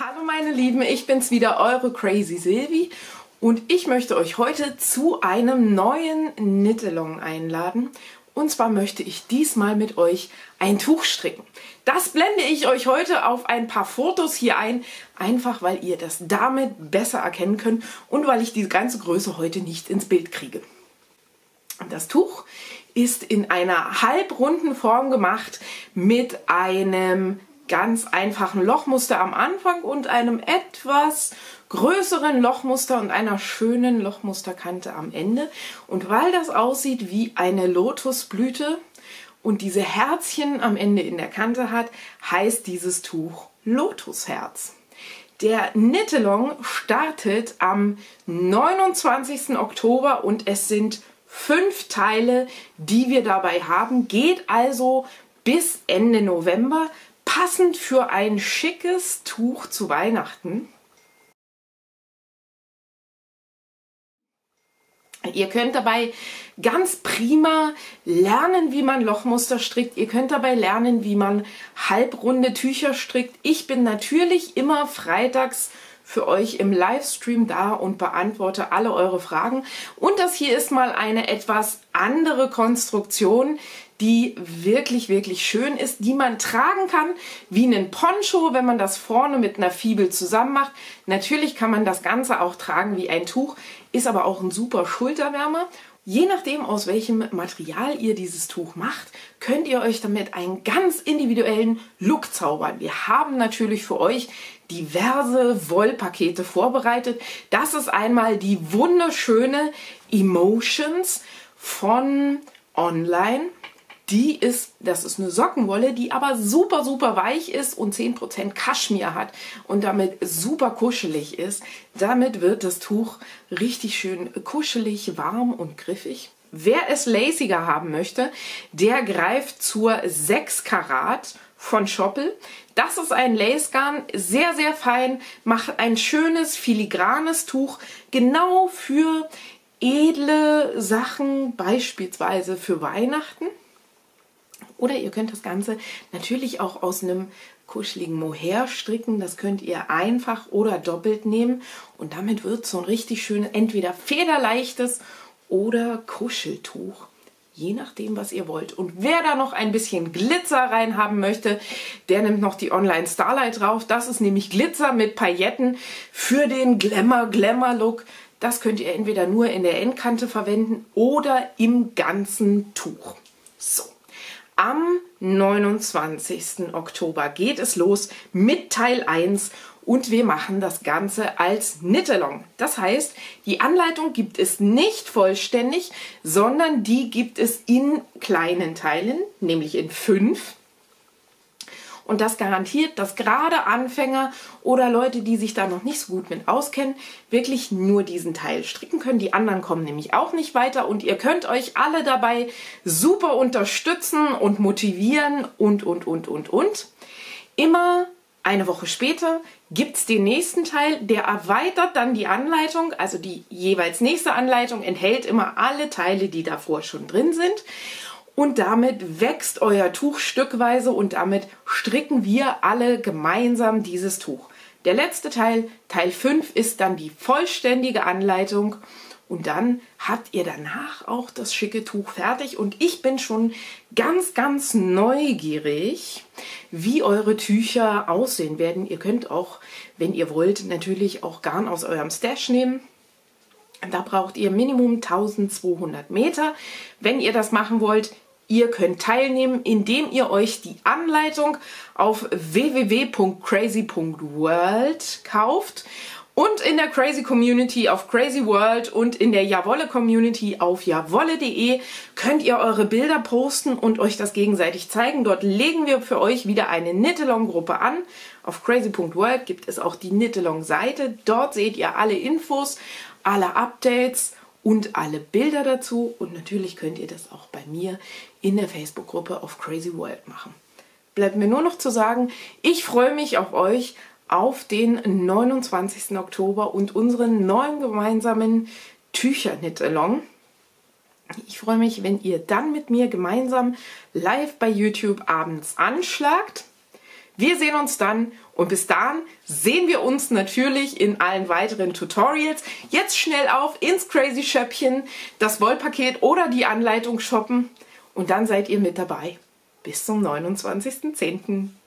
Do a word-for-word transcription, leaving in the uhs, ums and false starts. Hallo meine Lieben, ich bin's wieder, eure Crazy Silvi, und ich möchte euch heute zu einem neuen Knit-Along einladen. Und zwar möchte ich diesmal mit euch ein Tuch stricken. Das blende ich euch heute auf ein paar Fotos hier ein, einfach weil ihr das damit besser erkennen könnt und weil ich die ganze Größe heute nicht ins Bild kriege. Das Tuch ist in einer halbrunden Form gemacht mit einem ganz einfachen Lochmuster am Anfang und einem etwas größeren Lochmuster und einer schönen Lochmusterkante am Ende. Und weil das aussieht wie eine Lotusblüte und diese Herzchen am Ende in der Kante hat, heißt dieses Tuch Lotusherz. Der Knit-Along startet am neunundzwanzigsten Oktober und es sind fünf Teile, die wir dabei haben. Geht also bis Ende November. Passend für ein schickes Tuch zu Weihnachten. Ihr könnt dabei ganz prima lernen, wie man Lochmuster strickt. Ihr könnt dabei lernen, wie man halbrunde Tücher strickt. Ich bin natürlich immer freitags für euch im Livestream da und beantworte alle eure Fragen. Und das hier ist mal eine etwas andere Konstruktion, die wirklich, wirklich schön ist, die man tragen kann wie einen Poncho, wenn man das vorne mit einer Fibel zusammen macht. Natürlich kann man das Ganze auch tragen wie ein Tuch, ist aber auch ein super Schulterwärmer. Je nachdem, aus welchem Material ihr dieses Tuch macht, könnt ihr euch damit einen ganz individuellen Look zaubern. Wir haben natürlich für euch diverse Wollpakete vorbereitet. Das ist einmal die wunderschöne Emotions von Online. Die ist, das ist eine Sockenwolle, die aber super, super weich ist und zehn Prozent Kaschmir hat und damit super kuschelig ist. Damit wird das Tuch richtig schön kuschelig, warm und griffig. Wer es laciger haben möchte, der greift zur sechs Karat von Schoppel. Das ist ein Lace-Garn, sehr, sehr fein, macht ein schönes, filigranes Tuch, genau für edle Sachen, beispielsweise für Weihnachten. Oder ihr könnt das Ganze natürlich auch aus einem kuscheligen Mohair stricken. Das könnt ihr einfach oder doppelt nehmen. Und damit wird so ein richtig schönes, entweder federleichtes oder Kuscheltuch. Je nachdem, was ihr wollt. Und wer da noch ein bisschen Glitzer reinhaben möchte, der nimmt noch die Online Starlight drauf. Das ist nämlich Glitzer mit Pailletten für den Glamour-Glamour-Look. Das könnt ihr entweder nur in der Endkante verwenden oder im ganzen Tuch. So. Am neunundzwanzigsten Oktober geht es los mit Teil eins und wir machen das Ganze als Knit-Along. Das heißt, die Anleitung gibt es nicht vollständig, sondern die gibt es in kleinen Teilen, nämlich in fünf. Und das garantiert, dass gerade Anfänger oder Leute, die sich da noch nicht so gut mit auskennen, wirklich nur diesen Teil stricken können. Die anderen kommen nämlich auch nicht weiter und ihr könnt euch alle dabei super unterstützen und motivieren und, und, und, und, und. Immer eine Woche später gibt es den nächsten Teil, der erweitert dann die Anleitung, also die jeweils nächste Anleitung enthält immer alle Teile, die davor schon drin sind. Und damit wächst euer Tuch stückweise und damit stricken wir alle gemeinsam dieses Tuch. Der letzte Teil, Teil fünf, ist dann die vollständige Anleitung und dann habt ihr danach auch das schicke Tuch fertig. Und ich bin schon ganz, ganz neugierig, wie eure Tücher aussehen werden. Ihr könnt auch, wenn ihr wollt, natürlich auch Garn aus eurem Stash nehmen. Da braucht ihr Minimum eintausendzweihundert Meter. Wenn ihr das machen wollt, ihr könnt teilnehmen, indem ihr euch die Anleitung auf w w w punkt crazy punkt world kauft und in der Crazy Community auf CraSy World und in der Jawolle Community auf jawolle punkt de könnt ihr eure Bilder posten und euch das gegenseitig zeigen. Dort legen wir für euch wieder eine Knit-Along-Gruppe an. Auf crazy punkt world gibt es auch die Knit-Along-Seite. Dort seht ihr alle Infos, alle Updates und alle Bilder dazu. Und natürlich könnt ihr das auch bei mir in der Facebook-Gruppe auf Crazy World machen. Bleibt mir nur noch zu sagen, ich freue mich auf euch auf den neunundzwanzigsten Oktober und unseren neuen gemeinsamen Tücher-Knit-Along. Ich freue mich, wenn ihr dann mit mir gemeinsam live bei YouTube abends anschlagt. Wir sehen uns dann und bis dann sehen wir uns natürlich in allen weiteren Tutorials. Jetzt schnell auf ins Crazy Schöppchen, das Wollpaket oder die Anleitung shoppen und dann seid ihr mit dabei. Bis zum neunundzwanzigsten zehnten